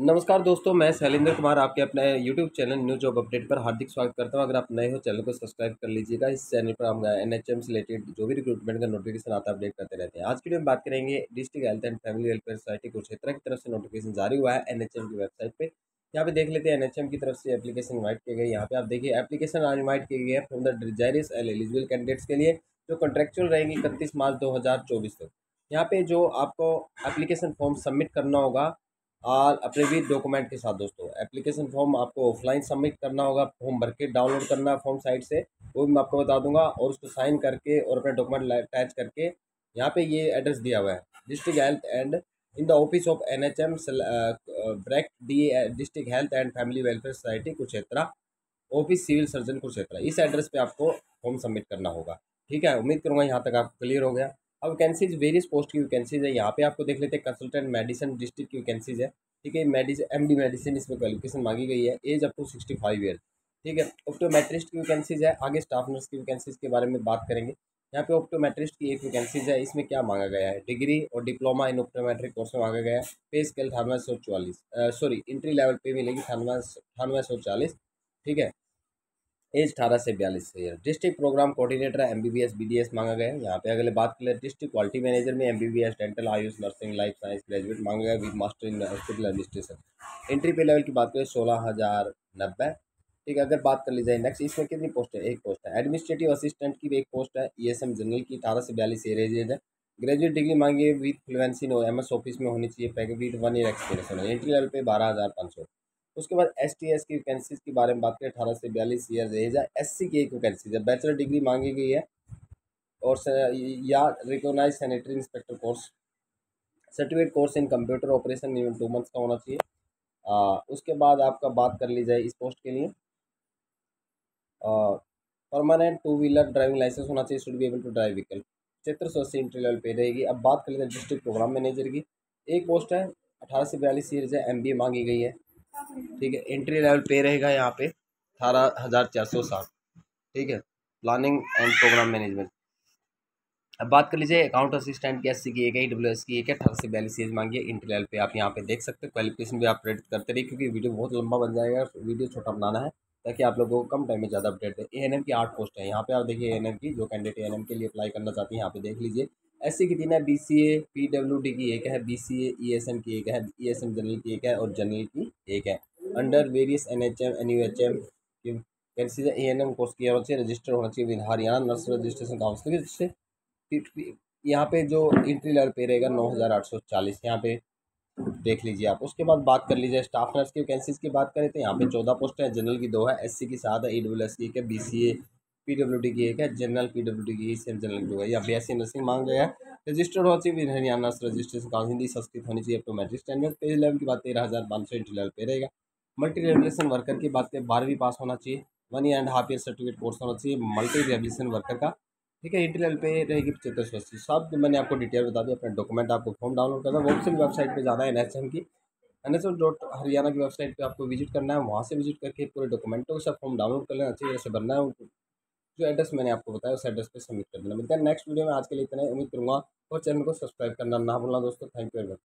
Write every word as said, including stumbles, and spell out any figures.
नमस्कार दोस्तों, मैं शैलिंदर कुमार आपके अपने YouTube channel new job update पर हार्दिक स्वागत करता हूं। अगर आप नए हो चैनल को सब्सक्राइब कर लीजिएगा। इस चैनल पर हम एन एच एम से रिलेटेड जो भी रिक्रूटमेंट का नोटिफिकेशन आता है अपडेट करते रहते हैं। आज की वीडियो में बात करेंगे district health and family welfare society Kurukshetra की तरफ से नोटिफिकेशन जारी हुआ है एन एच एम की वेबसाइट पर। यहाँ पे देख लेते हैं एन एच एम की तरफ से एप्लीकेशन इन्वाइट किए गए। यहाँ पे आप देखिए एप्लीकेशन इन्वाइट किए गए from the desirous and eligible candidates के लिए जो कॉन्ट्रेक्चुअल रहेंगी इकतीस मार्च दो हज़ार चौबीस तक। यहाँ पे जो आपको एप्लीकेशन फॉर्म सबमिट करना होगा और अपने भी डॉक्यूमेंट के साथ। दोस्तों एप्लीकेशन फॉर्म आपको ऑफलाइन सबमिट करना होगा, फॉर्म भर के डाउनलोड करना फॉर्म साइट से, वो भी मैं आपको बता दूंगा, और उसको साइन करके और अपना डॉक्यूमेंट अटैच करके। यहाँ पे ये एड्रेस दिया हुआ है district health and in the office of N H M ब्रैक D district health and family welfare society Kurukshetra, office civil surgeon Kurukshetra. इस एड्रेस पर आपको फॉर्म सबमिट करना होगा। ठीक है, उम्मीद करूँगा यहाँ तक आपको क्लियर हो गया। अब वैकेंसीज वेरियस पोस्ट की वैकेंसीज है। यहाँ पे आपको देख लेते हैं कंसल्टेंट मेडिसिन डिस्ट्रिक्ट की वैकेंसीज है। ठीक है, एम डी मेडिसिन इसमें क्वालिफिकेशन मांगी गई है, age up to sixty five year. ठीक है, ऑप्टोमेट्रिस्ट की वैकेंसीज है। आगे स्टाफ नर्स की वैकेंसीज के बारे में बात करेंगे। यहाँ पे ऑप्टोमेट्रिस्ट की एक वैकेंसीज है, इसमें क्या मांगा गया है, डिग्री और डिप्लोमा इन ऑप्टोमेट्रिक कोर्स में मांगा गया है। पे स्केल अठानवे सौ चालीस सॉरी इंट्री लेवल पे मिलेगी अठानवे सौ चालीस। ठीक है, एज अठारह से बयालीस year. District programme coordinator M B B S B D S मांगा गया है। यहाँ पे अगले बात कर ले डिस्ट्रिक्ट क्वालिटी मैनेजर में M B B S dental AYUSH nursing life science graduate मांगा गया with master in hospital administration. Entry पे लेवल की बात करें सोलह हज़ार नब्बे। ठीक है, अगर बात कर ली जाए नेक्स्ट, इसमें कितनी पोस्ट है, एक पोस्ट है। एडमिनिस्ट्रेटिव असिस्टेंट की भी एक पोस्ट है, ई एस एम जनरल की अठारह से बयालीस ईयर एज है। ग्रेजुएट डिग्री मांगी with fluency in M S office में होनी चाहिए, package with one year experience होना। एंट्री लेवल पे बारह हज़ार पाँच सौ। उसके बाद एस टी एस की वैकेंसीज के बारे में बात करें अठारह से बयालीस ईयर एज है। एस सी की एक वैकेंसीज है, बैचलर डिग्री मांगी गई है और या recognise sanitary inspector course, certificate course in computer operation even two months का होना चाहिए। आ, उसके बाद आपका बात कर ली जाए इस पोस्ट के लिए permanent two wheeler driving licence होना चाहिए, should be able to drive vehicle. क्षेत्र सौ अस्सी इंट्री लेवल पे रहेगी। अब बात कर ली जाए डिस्ट्रिक्ट प्रोग्राम मैनेजर की, एक पोस्ट है अठारह से बयालीस ईयर है, एम बी ए मांगी गई है। ठीक है, एंट्री लेवल पे रहेगा यहाँ पे अठारह हज़ार चार सौ साठ। ठीक है, प्लानिंग एंड प्रोग्राम मैनेजमेंट। अब बात कर लीजिए अकाउंट असिस्टेंट की, एस सी की एक है, ई डब्ल्यू एस की एक है, अठारह से बयालीस एज मांगी है। एंट्री लेवल पे आप यहाँ पे देख सकते हो। क्वालिफिकेशन भी आप अपडेट करते रहिए क्योंकि वीडियो बहुत लंबा बन जाएगा, वीडियो छोटा बनाना है ताकि आप लोगों को कम टाइम में ज़्यादा अपडेट दें। ए एन एम की आठ पोस्ट है। यहाँ पे आप देखिए ए एन एम की जो कैंडिडेट ए एन एम के लिए अप्लाई करना चाहती हैं यहाँ पे देख लीजिए। एस सी की तीन है, B C A P W D की एक है, B C A E S M की एक है, ई एस एम जनरल की एक है और जनरल की एक है। Under various N H M new H M cancel A N M course किया होना चाहिए, रजिस्टर होना चाहिए with Haryana nurse registration council. जिससे यहाँ पे जो इंट्री लेवल पे रहेगा नौ हज़ार आठ सौ चालीस, यहाँ पे देख लीजिए आप। उसके बाद बात कर लीजिए स्टाफ नर्स की वैकेंसीज की बात करें तो यहाँ पे चौदह पोस्ट है। जनरल की दो है, एस सी की सात है, ई डब्ल्यू एस की एक है, B C A P W D की एक है, जनरल पी डब्ल्यू डी की सेम जनरल दो है। यहाँ बी एस सी नर्सिंग मांग गया है, रजिस्टर्ड होना चाहिए with Haryana nurse registration council, Hindi Sanskrit होनी चाहिए, ऑटोमेटिक स्टैंडर्ड। पे लेवल की बात तेरह हज़ार पाँच सौ इंट्री लेवल पे रहेगा। मल्टी रेवलेशन वर्कर की बात करें बारहवीं पास होना चाहिए, one and half year certificate course होना चाहिए मल्टी रेवलेशन वर्कर का। ठीक है, इंटरलेवल पे रहेगी पचहत्तर सौ अस्सी। सब मैंने आपको डिटेल बता दी। अपना डॉक्यूमेंट आपको फॉर्म डाउनलोड करना है, ऑफिशियल वेबसाइट पे जाना है एन एच एम की, N H M dot Haryana की वेबसाइट पे आपको विजिट करना है। वहाँ से विजिट करके पूरे डॉक्यूमेंटों के साथ फॉर्म डाउनलोड कर लेना, अच्छी तरह से भरना है, जो एड्रेस मैंने आपको बताया उस एड्रेस पर सबमिट कर देना। मिलता है नेक्स्ट वीडियो में, आज के लिए इतना ही। उम्मीद करूँगा और चैनल को सब्सक्राइब करना ना भूलना दोस्तों। Thank you very much.